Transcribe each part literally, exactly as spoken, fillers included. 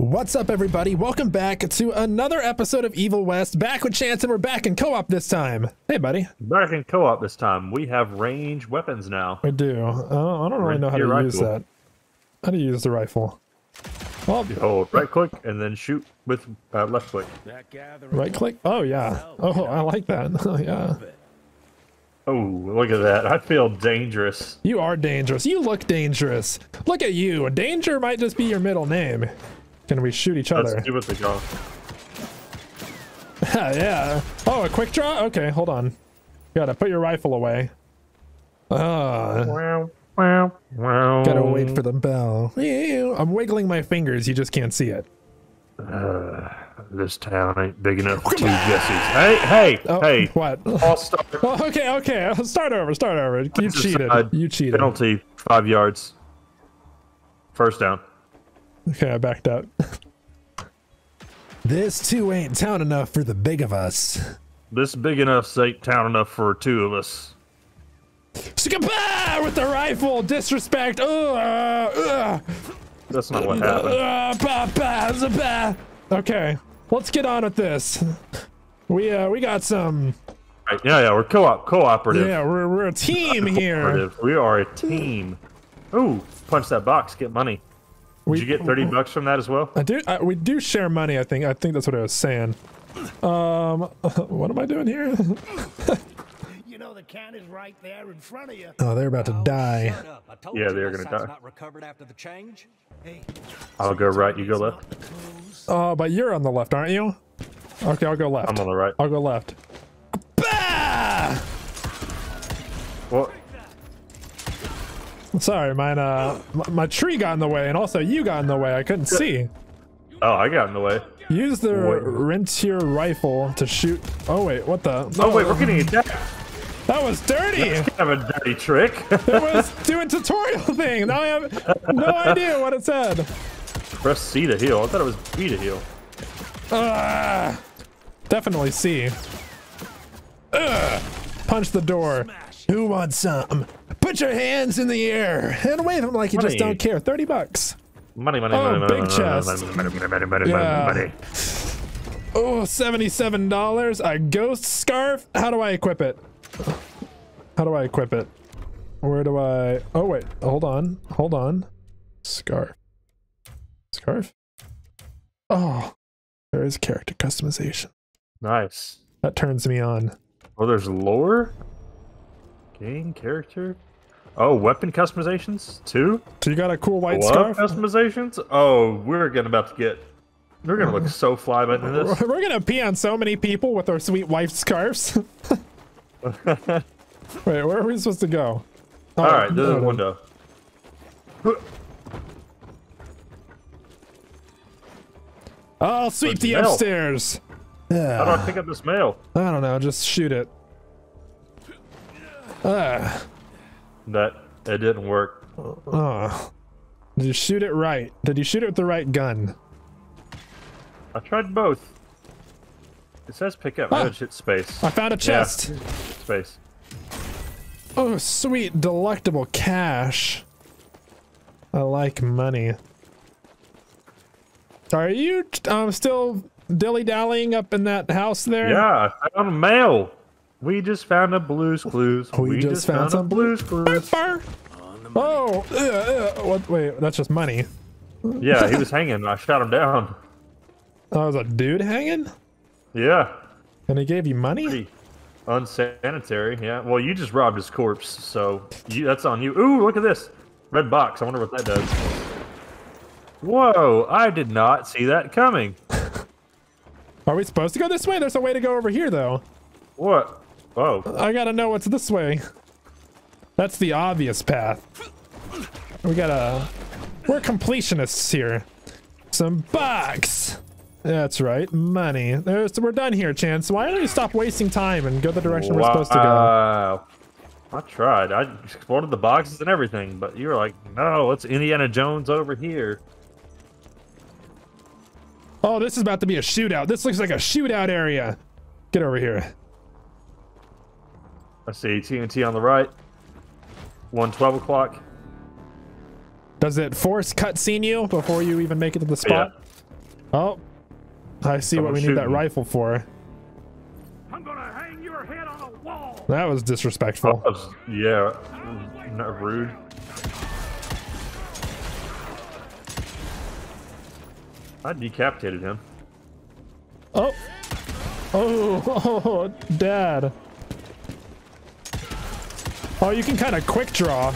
What's up, everybody? Welcome back to another episode of Evil West. Back with Chance, and we're back in co-op this time. Hey, buddy. Back in co-op this time. We have range weapons now. We do. Oh, I don't really know how to rifle. use that. How do you use the rifle? Well, hold right click and then shoot with uh, left click. Right click? Oh, yeah. Oh, I like that. Oh, yeah. Oh, look at that. I feel dangerous. You are dangerous. You look dangerous. Look at you. Danger might just be your middle name. Can we shoot each other? Let's do what they call. Yeah. Oh, a quick draw? Okay, hold on. You gotta put your rifle away. Uh, wow, wow, wow. Gotta wait for the bell. I'm wiggling my fingers. You just can't see it. Uh, this town ain't big enough for two Jessies. Hey, hey, oh, hey. What? I'll start. Oh, okay, okay. Start over, start over. You cheated. You cheated. Penalty, five yards. First down. Okay, I backed up. This too ain't town enough for the big of us. This big enough ain't town enough for two of us. Skabah! With the rifle! Disrespect! Uh, That's not what happened. Uh, bah, bah, bah. Okay, let's get on with this. We uh, we got some... Right, yeah, yeah, we're co-op, cooperative. Yeah, we're, we're a team here. We are a team. Ooh, punch that box, get money. Did you get thirty bucks from that as well? I do. I, we do share money, I think. I think that's what I was saying. Um, what am I doing here? You know the can is right there in front of you. Oh, they're about to die. Oh, yeah, they're going to die. Not recovered after the change. Hey, I'll go right. You go left. Oh, uh, but you're on the left, aren't you? Okay, I'll go left. I'm on the right. I'll go left. Bah! What? Sorry, mine, uh, my tree got in the way, and also you got in the way. I couldn't see. Oh, I got in the way. Use the wait. Rentier rifle to shoot. Oh, wait, what the? Oh, oh wait, we're getting attacked. That was dirty. That's kind of a dirty trick. It was do a tutorial thing. Now I have no idea what it said. Press C to heal. I thought it was B to heal. Uh, definitely C. Uh, punch the door. Who wants some? Put your hands in the air and wave them like you money. Just don't care. thirty bucks. Money, money, oh, money, big money, chest. Money, money, money, money, yeah. money. Oh, seventy-seven dollars. A ghost scarf. How do I equip it? How do I equip it? Where do I? Oh, wait. Hold on. Hold on. Scarf. Scarf? Oh, there is character customization. Nice. That turns me on. Oh, there's lore? Game character? Oh, weapon customizations too. So you got a cool white scarf? Customizations? Oh, we're gonna about to get. We're gonna look so fly by this. We're gonna pee on so many people with our sweet white scarves. Wait, where are we supposed to go? Oh, all right, there's a window. I'll sweep the upstairs. Yeah. How do I pick up this mail? I don't know. Just shoot it. Uh. That it didn't work. Oh. Did you shoot it right? Did you shoot it with the right gun? I tried both. It says pick up. Ah. I hit space. I found a chest. Yeah. Space. Oh, sweet, delectable cash. I like money. Are you um, still dilly-dallying up in that house there? Yeah, I found mail. We just found a Blue's Clues. We, we just, just found, found some Blue's Clues. Oh, uh, uh, what? Wait, that's just money. Yeah, he was hanging. I shot him down. Oh, was a dude hanging? Yeah. And he gave you money? Pretty unsanitary, yeah. Well, you just robbed his corpse, so you, that's on you. Ooh, look at this. Red box. I wonder what that does. Whoa, I did not see that coming. Are we supposed to go this way? There's a way to go over here, though. What? Oh. I gotta know what's this way. That's the obvious path. We gotta... We're completionists here. Some bucks! That's right, money. There's, we're done here, Chance. Why don't you stop wasting time and go the direction wow. we're supposed to go? I tried. I explored the boxes and everything, but you were like, no, it's Indiana Jones over here. Oh, this is about to be a shootout. This looks like a shootout area. Get over here. I see T N T on the right. one twelve o'clock. Does it force cutscene you before you even make it to the spot? Yeah. Oh, I see Someone what we shooting. need that rifle for. I'm gonna hang your head on a wall. That was disrespectful. That was, yeah, isn't that rude? I decapitated him. Oh, oh, oh, Dad. Oh, you can kind of quick draw.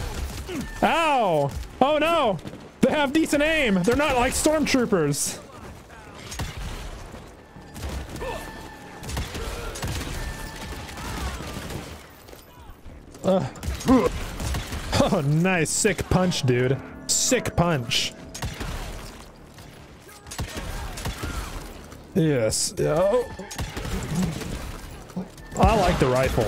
Ow! Oh no! They have decent aim. They're not like stormtroopers. Uh. Oh, nice. Sick punch, dude. Sick punch. Yes. Oh. I like the rifle.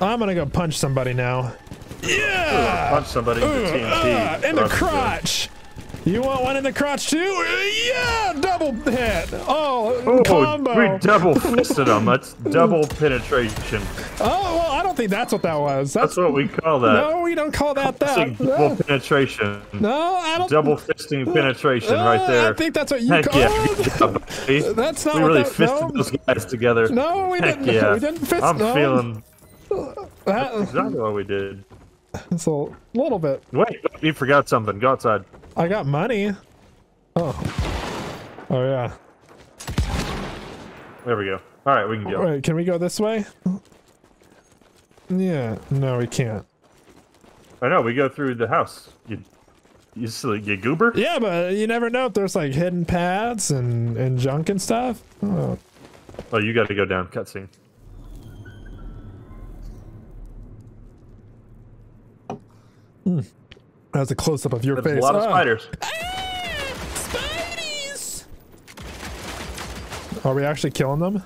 I'm gonna go punch somebody now. Yeah! Ooh, punch somebody in the T N T. Uh, in the crotch! You want one in the crotch too? Yeah! Double hit! Oh, Ooh, combo! We double fisted him. That's double penetration. Oh, well, I don't think that's what that was. That's, that's what we call that. No, we don't call that that. Double penetration. No, I don't. Double fisting penetration uh, right there. I think that's what you Heck call yeah. it. That's not we what really that, fisted no. those guys together. No, we Heck didn't. Yeah. We didn't fist I'm no. feeling... That's exactly what we did. It's a little bit. Wait, you forgot something. Go outside. I got money. Oh. Oh, yeah. There we go. All right, we can go. Wait, can we go this way? Yeah. No, we can't. I know. We go through the house. You, you, you goober? Yeah, but you never know if there's like hidden paths and, and junk and stuff. Oh, oh you got to go down. Cutscene. Mm. That was a close-up of your That's face. A lot oh. of spiders. Ah, spideys! Are we actually killing them?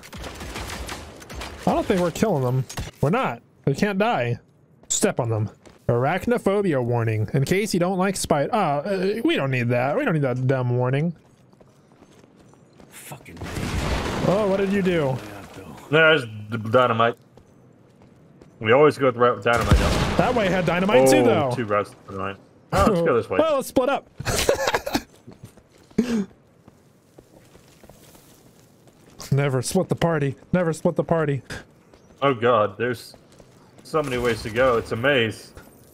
I don't think we're killing them. We're not. They can't die. Step on them. Arachnophobia warning. In case you don't like spiders. Oh, uh, we don't need that. We don't need that dumb warning. Fucking. Oh, what did you do? There's the dynamite. We always go with the route with dynamite. Though. That way had dynamite oh, too, though. Two routes with dynamite. Oh, let's go this way. Well, let's split up. Never split the party. Never split the party. Oh God, there's so many ways to go. It's a maze.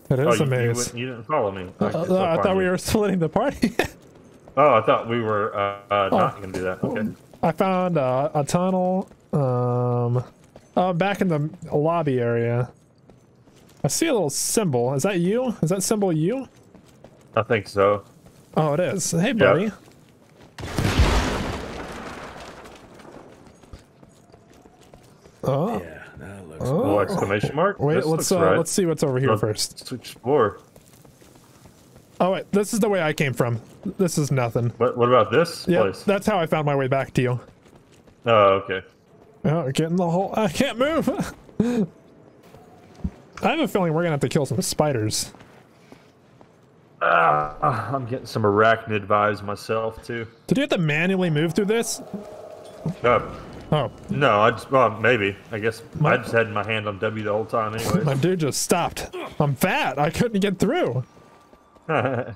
It is oh, a you, maze. You, you didn't follow me. Uh, uh, I thought we were splitting the party. Oh, I thought we were uh, uh, not oh. gonna do that. Okay. I found uh, a tunnel. Um. Uh, back in the lobby area. I see a little symbol. Is that you? Is that symbol you? I think so. Oh, it is. Hey, buddy. Yep. Oh. Yeah, that looks oh. cool. Exclamation mark. Wait, this let's uh, right. let's see what's over here let's first. Let's explore. Oh, wait. This is the way I came from. This is nothing. What, what about this yep, place? That's how I found my way back to you. Oh, okay. Oh, get in the hole. I can't move. I have a feeling we're gonna have to kill some spiders. Uh, I'm getting some arachnid vibes myself too. Did you have to manually move through this? Uh, oh. No, I just, well, maybe. I guess my, I just had my hand on W the whole time anyway. My dude just stopped. I'm fat. I couldn't get through. I'll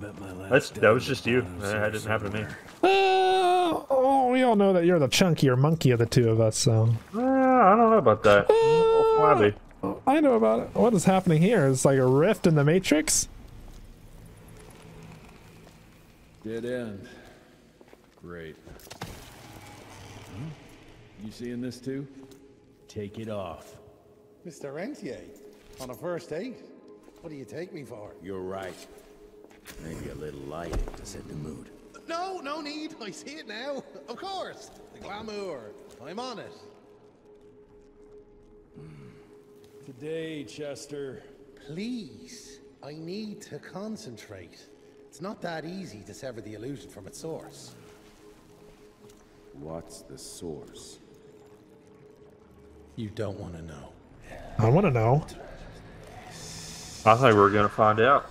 bet my last That's, that was just you. That didn't happen to me. Uh, oh, we all know that you're the chunkier monkey of the two of us, so... Uh, I don't know about that. Uh, I know about it. What is happening here? It's like a rift in the Matrix? Dead end. Great. You seeing this too? Take it off. Mister Rentier, on a first date? What do you take me for? You're right. Maybe a little light to set the mood. No, no need. I see it now. Of course. The glamour. I'm on it. Today, Chester. Please. I need to concentrate. It's not that easy to sever the illusion from its source. What's the source? You don't want to know. I want to know. I think we're going to find out.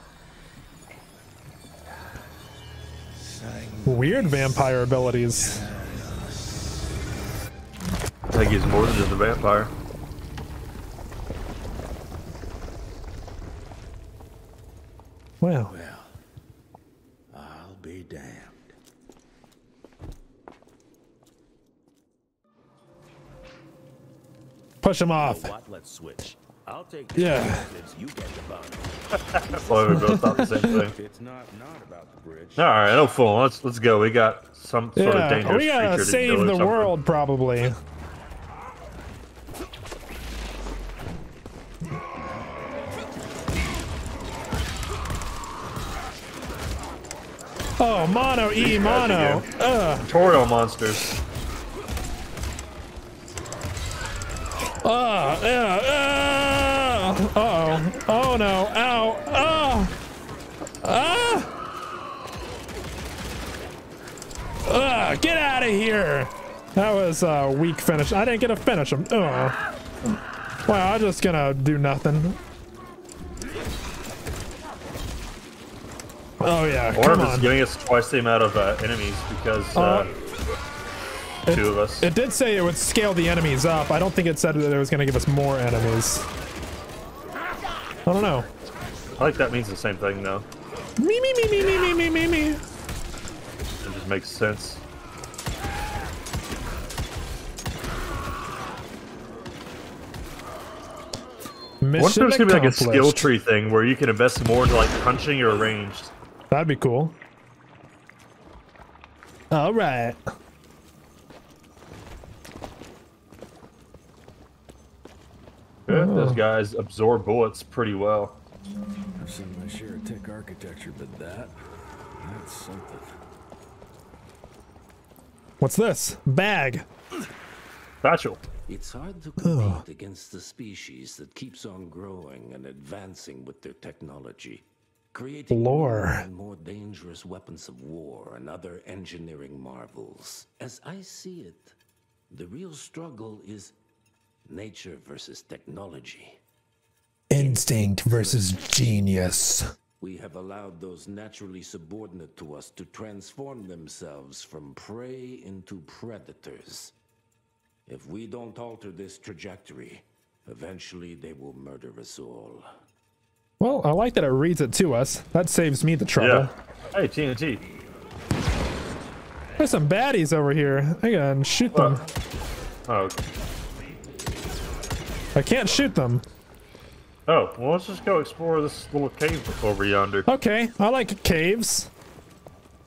Weird vampire abilities. I think he's more than just a vampire. Well. Well, I'll be damned. Push him off. You know what? Let's switch. I'll take the yeah. You get the bottom. Boy, we both thought the same thing. It's not, not about the bridge. All right, no fool. Let's let's go. We got some yeah. sort of dangerous we gotta creature save to the something. world, probably. Oh, mono e mono. Uh. Tutorial monsters. Uh, uh, uh, uh oh, oh no, ow, oh, ah, uh, uh, get out of here. That was a weak finish. I didn't get a finish him. Oh, wow, I'm just gonna do nothing. Oh yeah, Orb is giving us twice the amount of uh, enemies because. Uh, uh, It, Two of us. It did say it would scale the enemies up. I don't think it said that it was going to give us more enemies. I don't know. I like that means the same thing though. Me me me me me me me me. It just makes sense. Mission what if there's going to be like a skill tree thing where you can invest more into like punching or ranged? That'd be cool. All right. Good. Oh. Those guys absorb bullets pretty well. I've seen my share of tech architecture, but that, that's something. What's this? Bag. Satchel. It's hard to compete oh. against the species that keeps on growing and advancing with their technology, creating Lore. more and more dangerous weapons of war and other engineering marvels. As I see it, the real struggle is nature versus technology. Instinct versus genius. We have allowed those naturally subordinate to us to transform themselves from prey into predators. If we don't alter this trajectory, eventually they will murder us all. Well, I like that it reads it to us. That saves me the trouble. Yeah. Hey, T N T. There's some baddies over here. I gotta shoot Whoa. them. Oh, okay. I can't shoot them. Oh, well, let's just go explore this little cave over yonder. Okay, I like caves.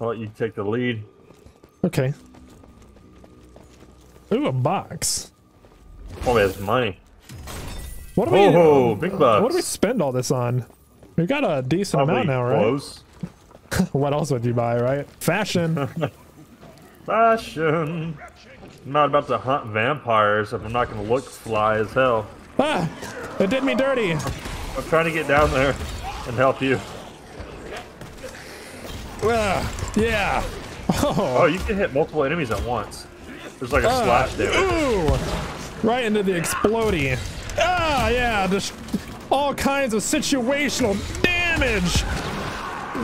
I'll let you take the lead. Okay. Ooh, a box. Oh, it has money. What do we? Oh, um, big bucks. What do we spend all this on? We've got a decent Probably amount now, close. right? What else would you buy, right? Fashion. Fashion. I'm not about to hunt vampires if I'm not going to look fly as hell. Ah! It did me dirty! I'm, I'm trying to get down there and help you. Uh, yeah! Oh. oh, you can hit multiple enemies at once. There's like a uh, slash there. Ooh! Right into the explodey. Ah, yeah! Just all kinds of situational damage!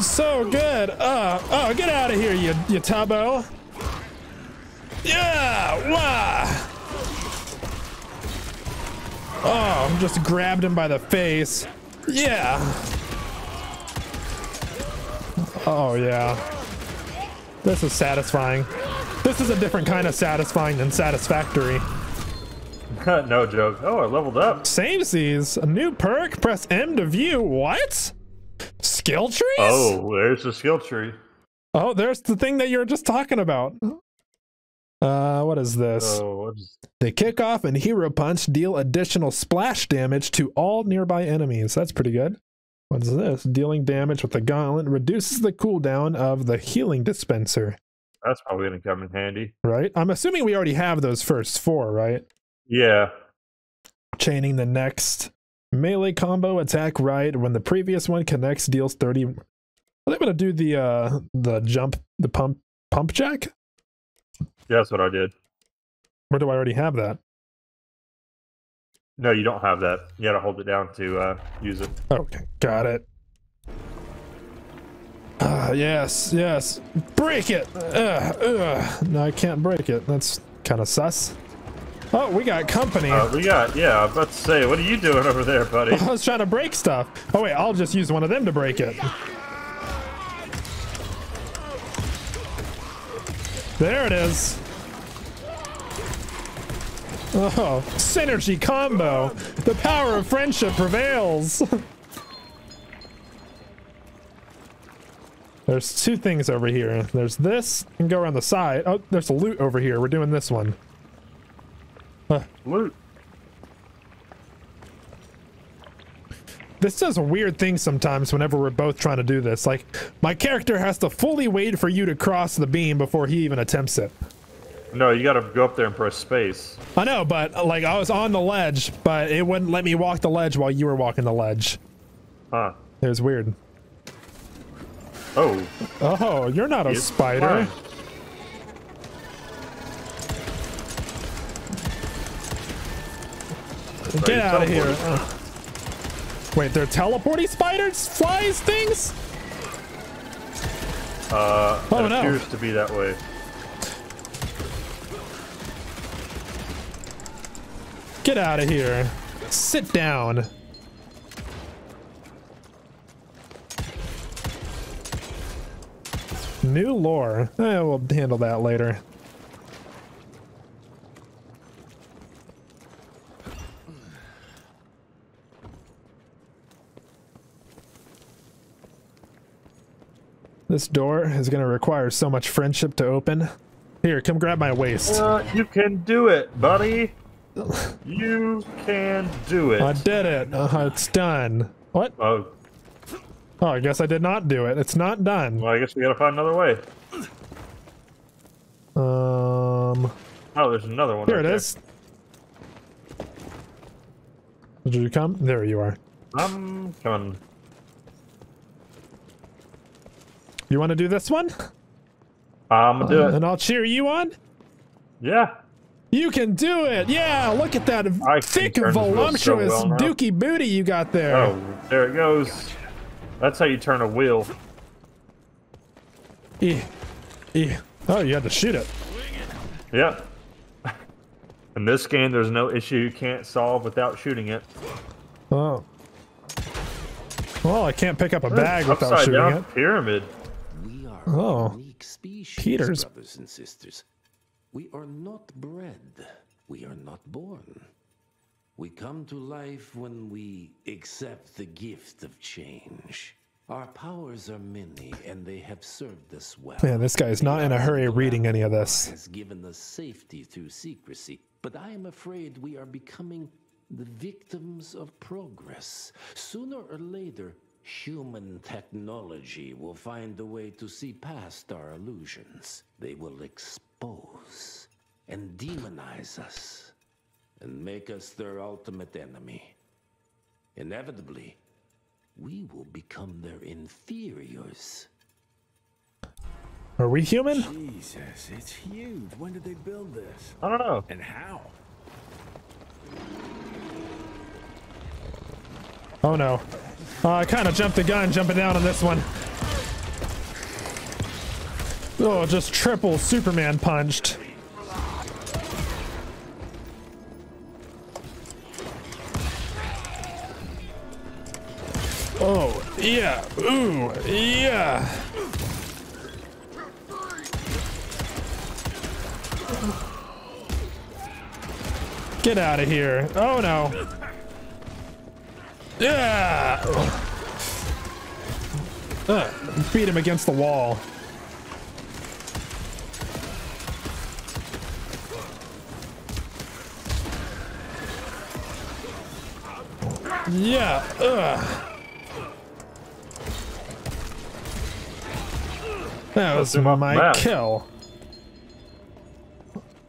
So good! Uh, oh, get out of here, you, you tubbo! Yeah! Wah! Oh, I'm just grabbed him by the face. Yeah! Oh, yeah. This is satisfying. This is a different kind of satisfying than satisfactory. No joke. Oh, I leveled up. Samesies. A new perk. Press M to view. What? Skill trees? Oh, there's the skill tree. Oh, there's the thing that you were just talking about. Uh, what is this? Oh, what is... The kickoff and hero punch deal additional splash damage to all nearby enemies. That's pretty good. What's this? Dealing damage with the gauntlet reduces the cooldown of the healing dispenser. That's probably going to come in handy. Right? I'm assuming we already have those first four, right? Yeah. Chaining the next melee combo attack right when the previous one connects deals thirty. Are they going to do the, uh, the jump, the pump, pump jack? Yeah, that's what I did. Or do I already have that? No, you don't have that. You gotta hold it down to uh, use it. Okay, got it. Uh, yes, yes. Break it! Uh, uh. No, I can't break it. That's kind of sus. Oh, we got company. Uh, we got, yeah, I was about to say, what are you doing over there, buddy? I was trying to break stuff. Oh, wait, I'll just use one of them to break it. There it is. Oh, synergy combo. The power of friendship prevails. There's two things over here. There's this, and go around the side. Oh, there's a loot over here. We're doing this one. Huh. Loot. This does a weird thing sometimes whenever we're both trying to do this. Like, my character has to fully wait for you to cross the beam before he even attempts it. No, you gotta go up there and press space. I know, but like, I was on the ledge, but it wouldn't let me walk the ledge while you were walking the ledge. Huh. It was weird. Oh. Oh, you're not a spider. Get out of here. Uh. Wait, they're teleporting spiders? Flies? Things? Uh, oh, it appears no. to be that way. Get out of here. Sit down. New lore. Eh, we'll handle that later. This door is going to require so much friendship to open. Here, come grab my waist. Uh, you can do it, buddy. You can do it. I did it. Uh, it's done. What? Oh. Oh, I guess I did not do it. It's not done. Well, I guess we got to find another way. Um. Oh, there's another one. Here right it there. is. Did you come? There you are. I'm coming. You want to do this one? I'm gonna do uh, it. And I'll cheer you on? Yeah. You can do it! Yeah, look at that I thick, voluptuous so well, dookie right? booty you got there. Oh, there it goes. Gotcha. That's how you turn a wheel. E. E. Oh, you had to shoot it. Yep. In this game, there's no issue you can't solve without shooting it. Oh. Well, I can't pick up a bag There's without shooting down it. Pyramid. Oh, species, Peters. Brothers and sisters, we are not bred. We are not born. We come to life when we accept the gift of change. Our powers are many, and they have served us well. Man, this guy is not in a hurry reading any of this. Has given us safety through secrecy, but I am afraid we are becoming the victims of progress. Sooner or later, human technology will find a way to see past our illusions. They will expose and demonize us and make us their ultimate enemy. Inevitably, we will become their inferiors. Are we human? Jesus, it's huge. When did they build this? I don't know. And how? Oh no. Uh, I kind of jumped the gun jumping down on this one. Oh, just triple Superman punched. Oh, yeah. Ooh, yeah. Get out of here. Oh no. Yeah. Uh, beat him against the wall. Yeah. Uh. That was my kill.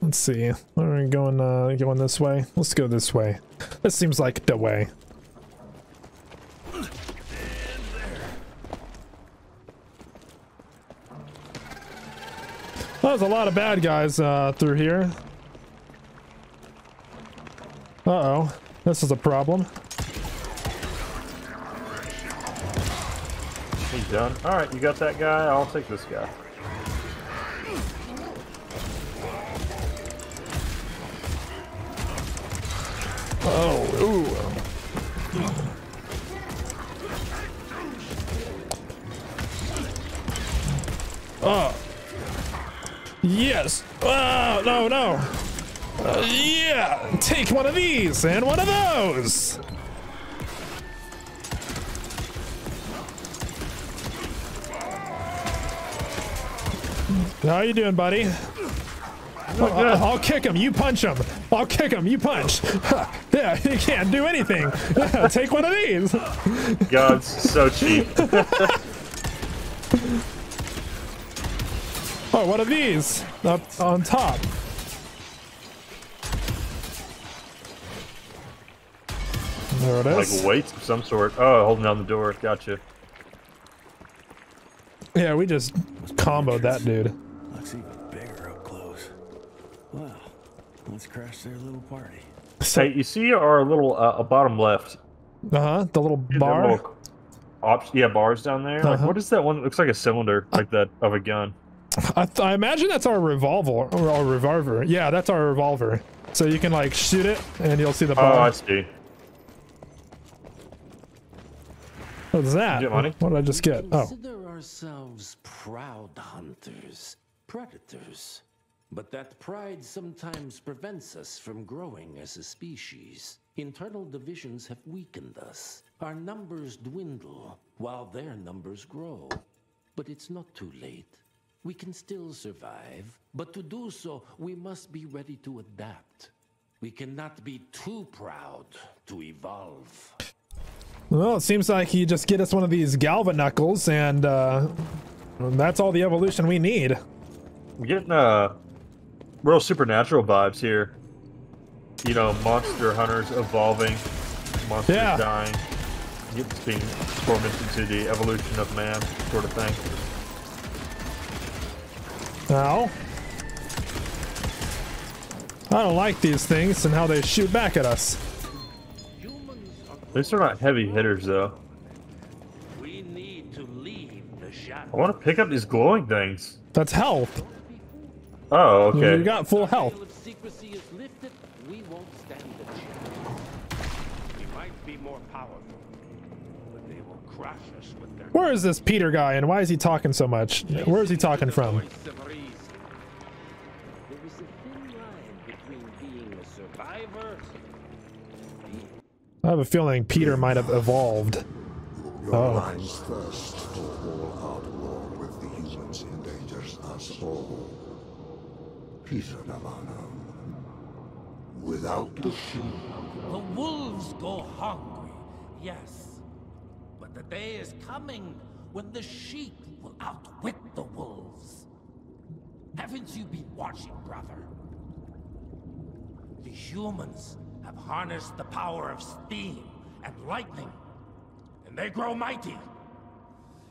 Let's see. We're going uh, going this way. Let's go this way. This seems like the way. There's a lot of bad guys uh, through here. Uh-oh. This is a problem. He's done. Alright, you got that guy. I'll take this guy. Oh, ooh. Oh. Yes. Oh, no, no. Uh, yeah. Take one of these and one of those. How you doing, buddy? Oh, I'll, I'll kick him. You punch him. I'll kick him. You punch. Huh. Yeah, he can't do anything. Take one of these. God, it's so cheap. Oh, one of these up on top. There it is. Like weights of some sort. Oh, holding down the door. Gotcha. Yeah, we just comboed that dude. Looks even bigger up close. Wow, let's crash their little party. So hey, you see our little uh, bottom left? Uh huh. The little bar. Little op yeah, bars down there. Uh-huh. Like, what is that one? That looks like a cylinder, like that of a gun. I, th I imagine that's our revolver or our revolver. Yeah, that's our revolver. So you can like shoot it, and you'll see the bar. Oh, I see. What's that? Did you get money? What did I just get? Oh. Ourselves proud hunters, predators, but that pride sometimes prevents us from growing as a species. Internal divisions have weakened us. Our numbers dwindle while their numbers grow. But it's not too late. We can still survive, but to do so, we must be ready to adapt. We cannot be too proud to evolve. Well, it seems like he just get us one of these Galva knuckles, and uh, that's all the evolution we need. We're getting uh, real supernatural vibes here. You know, monster hunters evolving, monsters yeah. dying, it's being tormented into the evolution of man, sort of thing. Ow. I don't like these things and how they shoot back at us. At least they're not heavy hitters, though. We need to leave the shop. I want to pick up these glowing things. That's health. Oh, okay. You got full health. Where is this Peter guy, and why is he talking so much? Where is he talking from? I have a feeling Peter might have evolved. Your oh. mind's thirst for all out war with the humans endangers us all. Peter Navano. Without the shoe. The wolves go hungry, yes. But the day is coming when the sheep will outwit the wolves. Haven't you been watching, brother? The humans have harnessed the power of steam and lightning, and they grow mighty.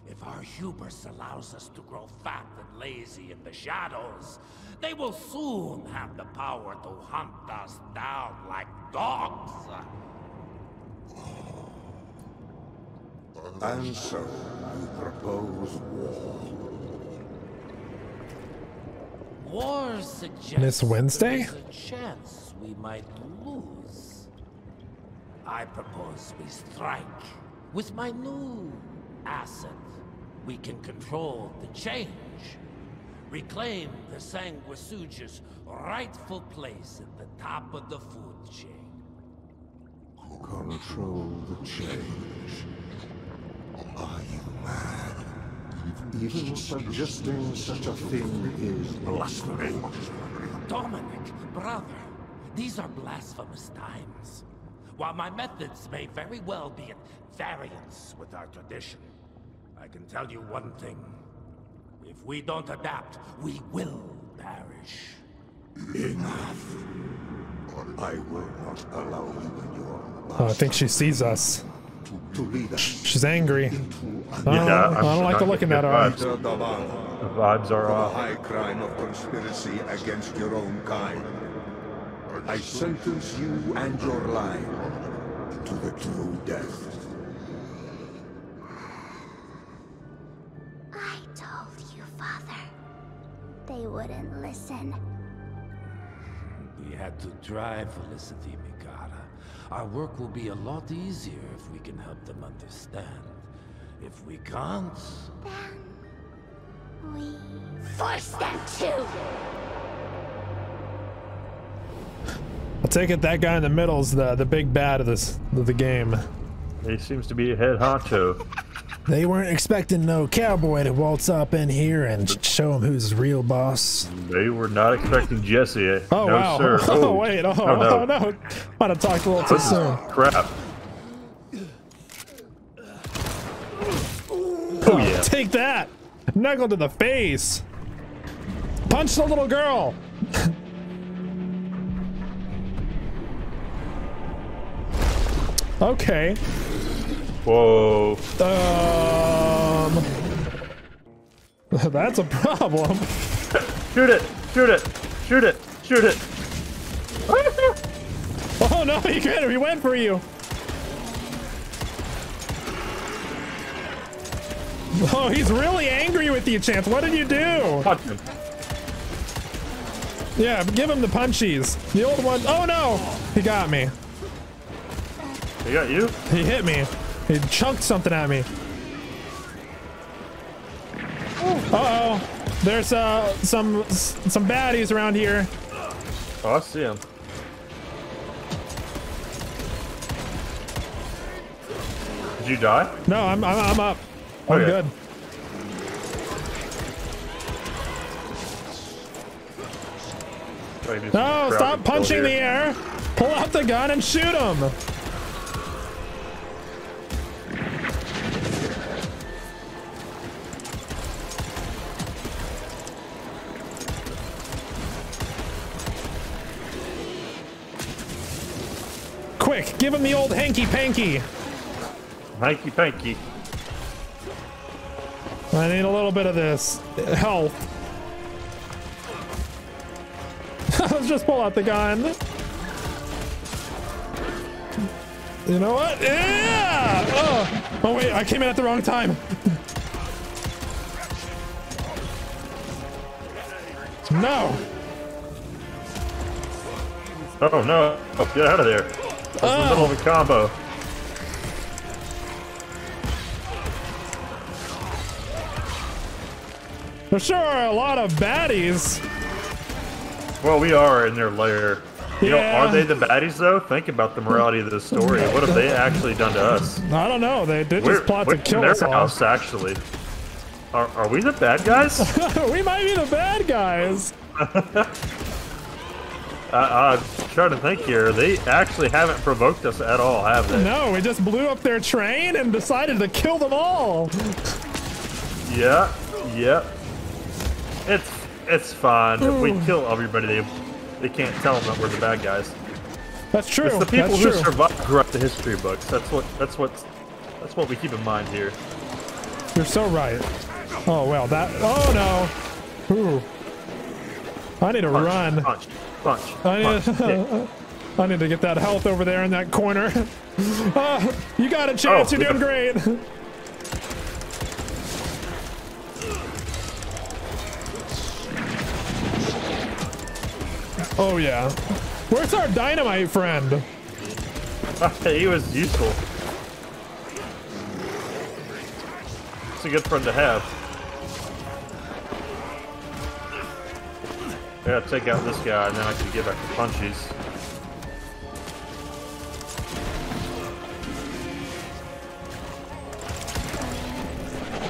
If our hubris allows us to grow fat and lazy in the shadows, they will soon have the power to hunt us down like dogs. And so you propose war. War suggests Miss Wednesday? There's a chance we might lose. I propose we strike. With my new asset, we can control the change, reclaim the Sanguisuja's rightful place at the top of the food chain. Control the change. Are you mad? Even suggesting such a thing is blasphemy. Dominic, brother, these are blasphemous times. While my methods may very well be at variance with our tradition, I can tell you one thing. If we don't adapt, we will perish. Enough. I will not allow you in your oh, I think she sees us. To lead us. She's angry. I don't, yeah, I don't like the look in that eye. The vibes are off. High crime of conspiracy against your own kind. I sentence you and your line to the true death. I told you, Father. They wouldn't listen. We had to try, Felicity Mikara. Our work will be a lot easier if we can help them understand. If we can't... Then... We forced them to. I'll take it that guy in the middle is the the big bad of this of the game. He seems to be a head honcho. They weren't expecting no cowboy to waltz up in here and show him who's real boss. They were not expecting Jesse. Oh, no, wow. Sir. Oh, oh, wait. Oh, no. Oh, no. Might have talked a little too soon. Crap. Oh, yeah. Take that. Knuckle to the face. Punch the little girl. Okay. Whoa. Um, that's a problem. Shoot it! Shoot it! Shoot it! Shoot it! Oh no, he could have. He went for you. Oh, he's really angry with you, Chance. What did you do? Punch him. Yeah, give him the punchies. The old one. Oh no! He got me. He got you? He hit me. He chunked something at me. Uh oh, there's uh some some baddies around here. Oh, I see him. Did you die? No, I'm I'm, I'm up. I'm okay. Good. No, stop punching the air. Pull out the gun and shoot him. Quick, give him the old hanky panky. Hanky panky. I need a little bit of this health. Let's just pull out the gun. You know what? Yeah! Oh, oh wait, I came in at the wrong time. No. Oh no! Oh, get out of there. That's oh. The middle of a combo. There sure are a lot of baddies. Well, we are in their lair. You yeah. know, are they the baddies though? Think about the morality of this story. What have they actually done to us? I don't know. They did we're, just plot to kill us all. Their house, actually. Are, are we the bad guys? We might be the bad guys. Uh, I'm trying to think here. They actually haven't provoked us at all, have they? No, we just blew up their train and decided to kill them all. Yeah, yeah. It's it's fine. Ooh. If we kill everybody, they, they can't tell them that we're the bad guys. That's true. It's the people that's who true. survived throughout the history books. That's what that's what that's what we keep in mind here. You're so right. Oh well, that. Oh no. Ooh. I need to punch, run. Punch. Punch, punch, I, need to, I need to get that health over there in that corner. Uh, you got it, Chance. Oh, you're yeah. doing great. Oh, yeah. Where's our dynamite friend? He was useful. It's a good friend to have. I gotta take out this guy and then I can get back to punchies.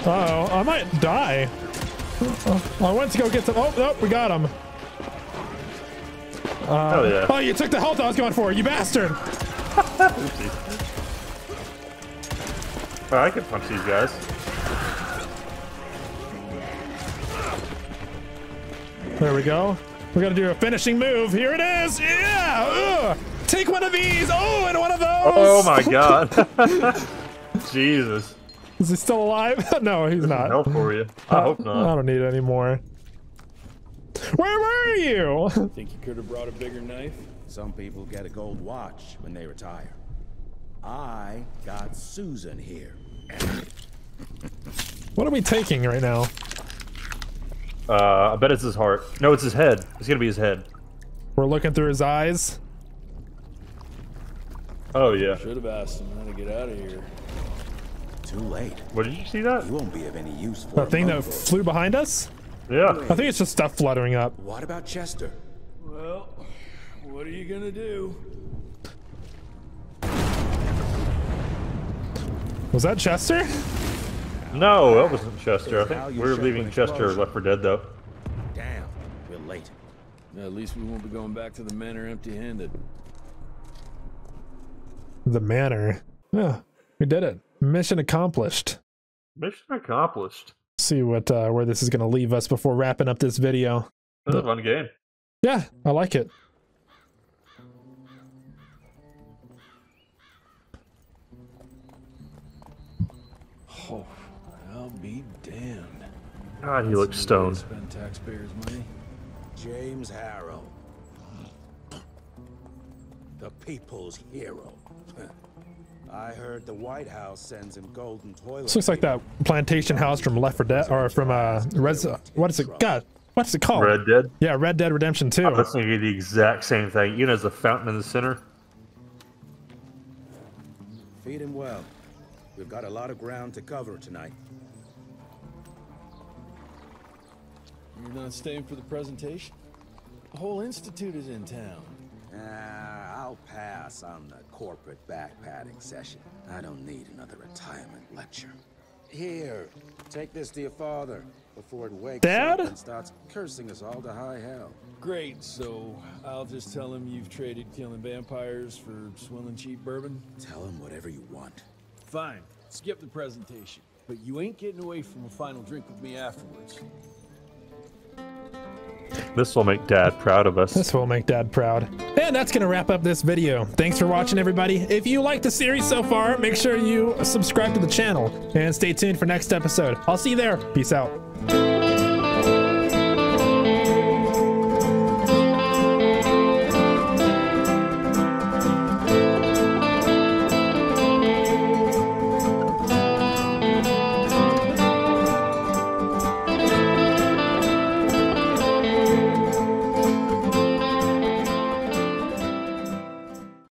Uh oh, I might die. Oh, I went to go get some. Oh, nope, we got him. Um, oh, yeah. Oh, you took the health I was going for, you bastard. Oopsie. All right, I can punch these guys. There we go. We're gonna do a finishing move. Here it is. Yeah. Ugh. Take one of these. Oh, and one of those. Oh my God. Jesus. Is he still alive? No, he's not. No, for you. I uh, hope not. I don't need any more. Where were you? Think you could have brought a bigger knife? Some people get a gold watch when they retire. I got Susan here. What are we taking right now? Uh, I bet it's his heart. No, it's his head. It's gonna be his head. We're looking through his eyes. Oh yeah. Should have asked him how to get out of here. Too late. What did you see that? You won't be of any use for that thing that flew behind us? Yeah. I think it's just stuff fluttering up. What about Chester? Well, what are you gonna do? Was that Chester? No, that wasn't Chester. I think we were leaving Chester Left four Dead though. Damn, we're late. Now, at least we won't be going back to the manor empty-handed. The manor. Yeah, we did it. Mission accomplished. Mission accomplished. See what uh, where this is going to leave us before wrapping up this video. That's a fun game. Yeah, I like it. Oh, I'll be damned. God, he looks stoned. Spend taxpayers' money. James Harrell, the people's hero. I heard the White House sends him golden toilet. This looks like that plantation house from Left four Dead, or from uh, Red. What is it? God, what's it called? Red Dead. Yeah, Red Dead Redemption two. I was thinking the exact same thing. You know, there's a fountain in the center. Feed him well. We've got a lot of ground to cover tonight. You're not staying for the presentation? The whole institute is in town. Uh, I'll pass on the corporate back-padding session. I don't need another retirement lecture. Here, take this to your father before it wakes Dad? up and starts cursing us all to high hell. Great, so I'll just tell him you've traded killing vampires for swilling cheap bourbon? Tell him whatever you want. Fine, skip the presentation, but you ain't getting away from a final drink with me afterwards. This will make Dad proud of us. This will make Dad proud. And that's going to wrap up this video. Thanks for watching, everybody. If you liked the series so far, make sure you subscribe to the channel and stay tuned for next episode. I'll see you there. Peace out.